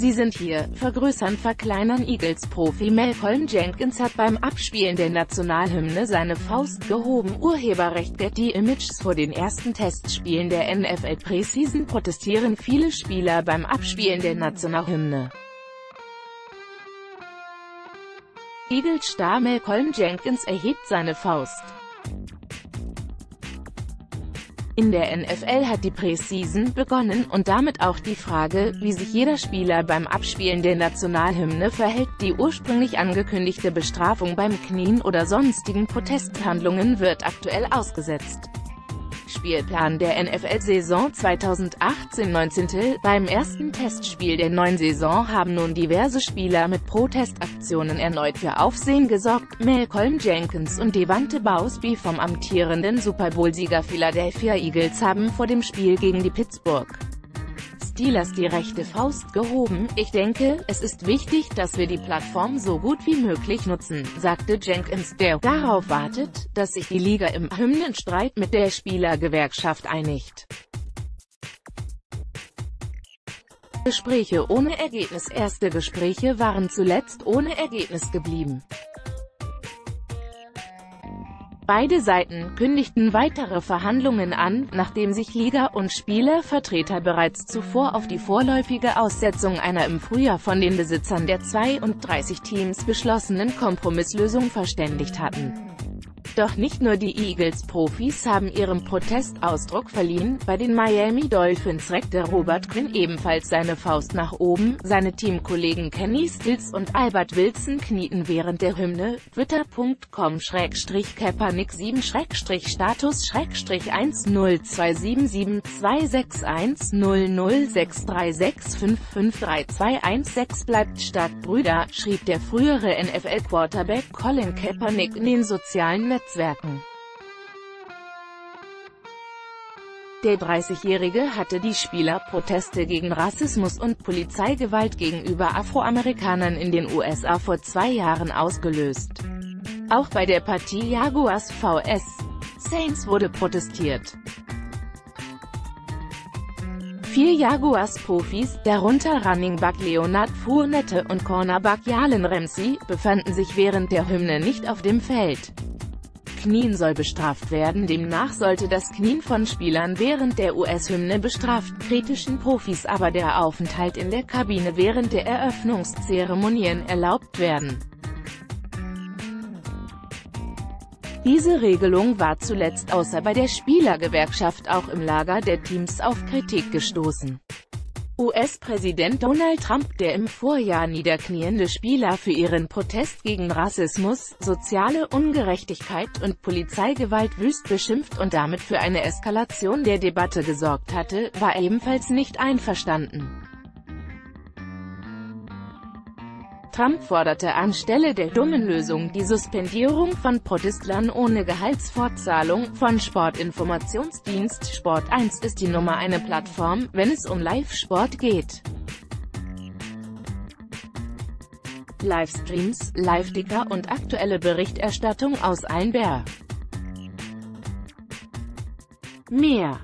Sie sind hier, vergrößern, verkleinern. Eagles-Profi Malcolm Jenkins hat beim Abspielen der Nationalhymne seine Faust gehoben. Urheberrecht Getty Images. Vor den ersten Testspielen der NFL Preseason protestieren viele Spieler beim Abspielen der Nationalhymne. Eagles-Star Malcolm Jenkins erhebt seine Faust. In der NFL hat die Preseason begonnen und damit auch die Frage, wie sich jeder Spieler beim Abspielen der Nationalhymne verhält. Die ursprünglich angekündigte Bestrafung beim Knien oder sonstigen Protesthandlungen wird aktuell ausgesetzt. Spielplan der NFL-Saison 2018-19. Beim ersten Testspiel der neuen Saison haben nun diverse Spieler mit Protestaktionen erneut für Aufsehen gesorgt. Malcolm Jenkins und Devante Bausby vom amtierenden Super Bowl-Sieger Philadelphia Eagles haben vor dem Spiel gegen die Pittsburgh Steelers die rechte Faust gehoben. Ich denke, es ist wichtig, dass wir die Plattform so gut wie möglich nutzen, sagte Jenkins, der darauf wartet, dass sich die Liga im Hymnenstreit mit der Spielergewerkschaft einigt. Gespräche ohne Ergebnis. Erste Gespräche waren zuletzt ohne Ergebnis geblieben. Beide Seiten kündigten weitere Verhandlungen an, nachdem sich Liga- und Spielervertreter bereits zuvor auf die vorläufige Aussetzung einer im Frühjahr von den Besitzern der 32 Teams beschlossenen Kompromisslösung verständigt hatten. Doch nicht nur die Eagles-Profis haben ihrem Protest Ausdruck verliehen, bei den Miami Dolphins reckte Robert Quinn ebenfalls seine Faust nach oben, seine Teamkollegen Kenny Stills und Albert Wilson knieten während der Hymne. Twitter.com/Kaepernick7-Status-1027726100636553216 bleibt stark, Brüder, schrieb der frühere NFL-Quarterback Colin Kaepernick in den sozialen Netzwerken. Der 30-Jährige hatte die Spielerproteste gegen Rassismus und Polizeigewalt gegenüber Afroamerikanern in den USA vor 2 Jahren ausgelöst. Auch bei der Partie Jaguars vs. Saints wurde protestiert. 4 Jaguars-Profis, darunter Running Back Leonard Fournette und Cornerback Jalen Ramsey, befanden sich während der Hymne nicht auf dem Feld. Knien soll bestraft werden. Demnach sollte das Knien von Spielern während der US-Hymne bestraft, kritischen Profis aber der Aufenthalt in der Kabine während der Eröffnungszeremonien erlaubt werden. Diese Regelung war zuletzt außer bei der Spielergewerkschaft auch im Lager der Teams auf Kritik gestoßen. US-Präsident Donald Trump, der im Vorjahr niederkniende Spieler für ihren Protest gegen Rassismus, soziale Ungerechtigkeit und Polizeigewalt wüst beschimpft und damit für eine Eskalation der Debatte gesorgt hatte, war ebenfalls nicht einverstanden. Trump forderte anstelle der dummen Lösung die Suspendierung von Protestlern ohne Gehaltsfortzahlung. Von Sportinformationsdienst Sport1 ist die Nummer eine Plattform, wenn es um Live-Sport geht. Livestreams, Live-Ticker und aktuelle Berichterstattung aus allen Bär. Mehr.